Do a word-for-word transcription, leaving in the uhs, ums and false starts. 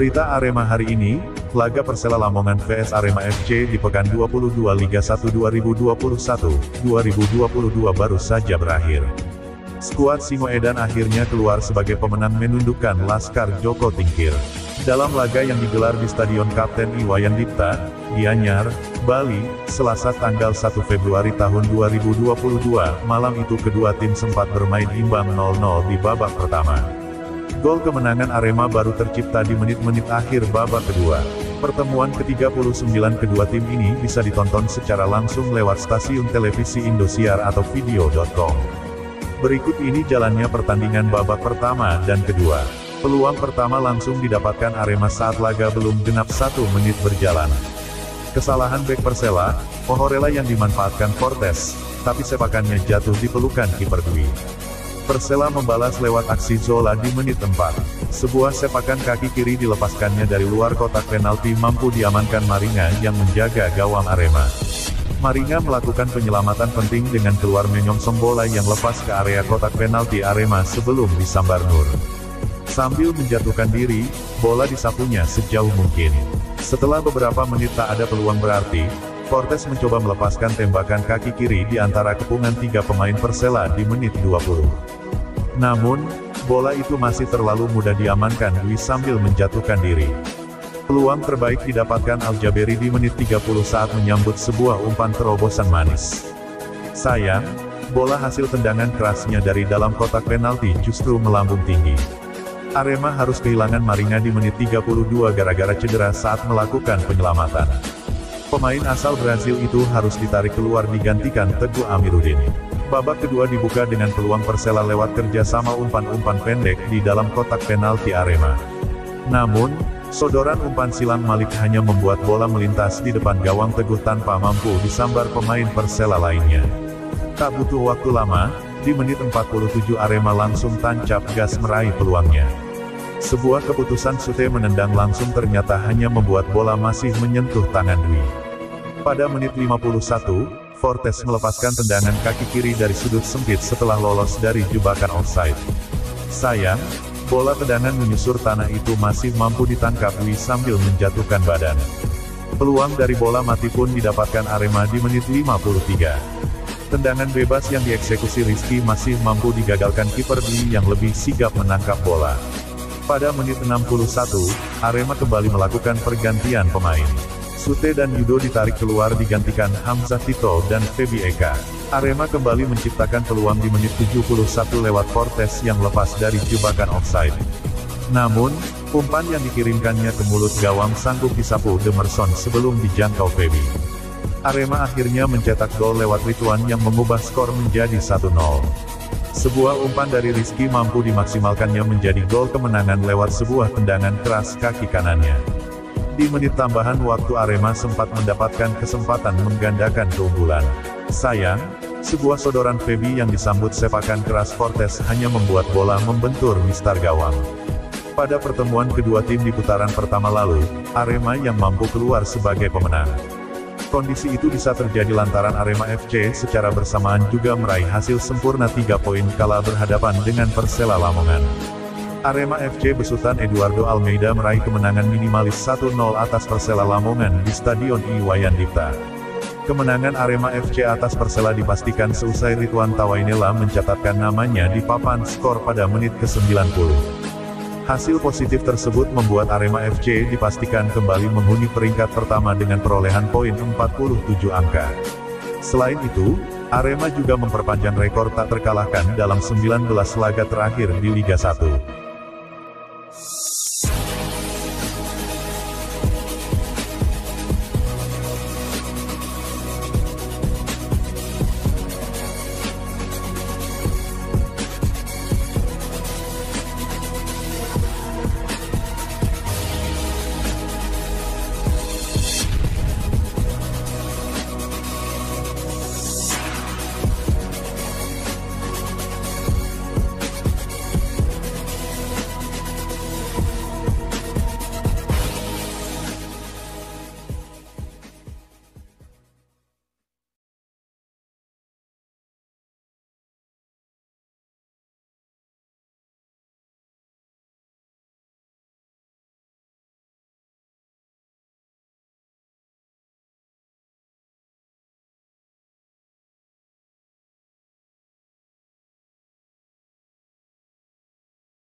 Berita Arema hari ini, laga Persela Lamongan versus Arema F C di pekan dua puluh dua Liga satu dua ribu dua puluh satu dua ribu dua puluh dua baru saja berakhir. Skuad Singo Edan akhirnya keluar sebagai pemenang menundukkan Laskar Joko Tingkir. Dalam laga yang digelar di Stadion Kapten I Wayan Dipta, Gianyar, Bali, Selasa tanggal satu Februari tahun dua ribu dua puluh dua, malam itu kedua tim sempat bermain imbang nol nol di babak pertama. Gol kemenangan Arema baru tercipta di menit-menit akhir babak kedua. Pertemuan ke tiga puluh sembilan kedua tim ini bisa ditonton secara langsung lewat stasiun televisi Indosiar atau video titik com. Berikut ini jalannya pertandingan babak pertama dan kedua. Peluang pertama langsung didapatkan Arema saat laga belum genap satu menit berjalan. Kesalahan bek Persela, Ohorella yang dimanfaatkan Fortes, tapi sepakannya jatuh di pelukan kiper Dwi. Persela membalas lewat aksi Zola di menit empat. Sebuah sepakan kaki kiri dilepaskannya dari luar kotak penalti mampu diamankan Maringá yang menjaga gawang Arema. Maringá melakukan penyelamatan penting dengan keluar menyongsong bola yang lepas ke area kotak penalti Arema sebelum disambar Nur. Sambil menjatuhkan diri, bola disapunya sejauh mungkin. Setelah beberapa menit tak ada peluang berarti, Cortez mencoba melepaskan tembakan kaki kiri di antara kepungan tiga pemain Persela di menit dua puluh. Namun, bola itu masih terlalu mudah diamankan Dwi sambil menjatuhkan diri. Peluang terbaik didapatkan Aljaberi di menit tiga puluh saat menyambut sebuah umpan terobosan manis. Sayang, bola hasil tendangan kerasnya dari dalam kotak penalti justru melambung tinggi. Arema harus kehilangan Maringá di menit tiga puluh dua gara-gara cedera saat melakukan penyelamatan. Pemain asal Brazil itu harus ditarik keluar digantikan Teguh Amirudin. Babak kedua dibuka dengan peluang Persela lewat kerjasama umpan-umpan pendek di dalam kotak penalti Arema. Namun, sodoran umpan silang Malik hanya membuat bola melintas di depan gawang Teguh tanpa mampu disambar pemain Persela lainnya. Tak butuh waktu lama, di menit empat puluh tujuh Arema langsung tancap gas meraih peluangnya. Sebuah keputusan Sute menendang langsung ternyata hanya membuat bola masih menyentuh tangan Dwi. Pada menit lima puluh satu, Fortes melepaskan tendangan kaki kiri dari sudut sempit setelah lolos dari jebakan offside. Sayang, bola tendangan menyusur tanah itu masih mampu ditangkap Wi sambil menjatuhkan badan. Peluang dari bola mati pun didapatkan Arema di menit lima puluh tiga. Tendangan bebas yang dieksekusi Rizky masih mampu digagalkan kiper Dwi yang lebih sigap menangkap bola. Pada menit enam puluh satu, Arema kembali melakukan pergantian pemain. Sute dan Yudo ditarik keluar digantikan Hamzah Tito dan Febi Eka. Arema kembali menciptakan peluang di menit tujuh puluh satu lewat Portes yang lepas dari jebakan offside. Namun, umpan yang dikirimkannya ke mulut gawang sanggup disapu Demerson sebelum dijangkau Febi. Arema akhirnya mencetak gol lewat Ridwan yang mengubah skor menjadi satu nol. Sebuah umpan dari Rizky mampu dimaksimalkannya menjadi gol kemenangan lewat sebuah tendangan keras kaki kanannya. Di menit tambahan waktu Arema sempat mendapatkan kesempatan menggandakan keunggulan. Sayang, sebuah sodoran Febi yang disambut sepakan keras Fortes hanya membuat bola membentur mistar gawang. Pada pertemuan kedua tim di putaran pertama lalu, Arema yang mampu keluar sebagai pemenang. Kondisi itu bisa terjadi lantaran Arema F C secara bersamaan juga meraih hasil sempurna tiga poin kala berhadapan dengan Persela Lamongan. Arema F C besutan Eduardo Almeida meraih kemenangan minimalis satu nol atas Persela Lamongan di Stadion I Wayan Dipta. Kemenangan Arema F C atas Persela dipastikan seusai Ridwan Tawainella mencatatkan namanya di papan skor pada menit ke sembilan puluh. Hasil positif tersebut membuat Arema F C dipastikan kembali menghuni peringkat pertama dengan perolehan poin empat puluh tujuh angka. Selain itu, Arema juga memperpanjang rekor tak terkalahkan dalam sembilan belas laga terakhir di Liga satu.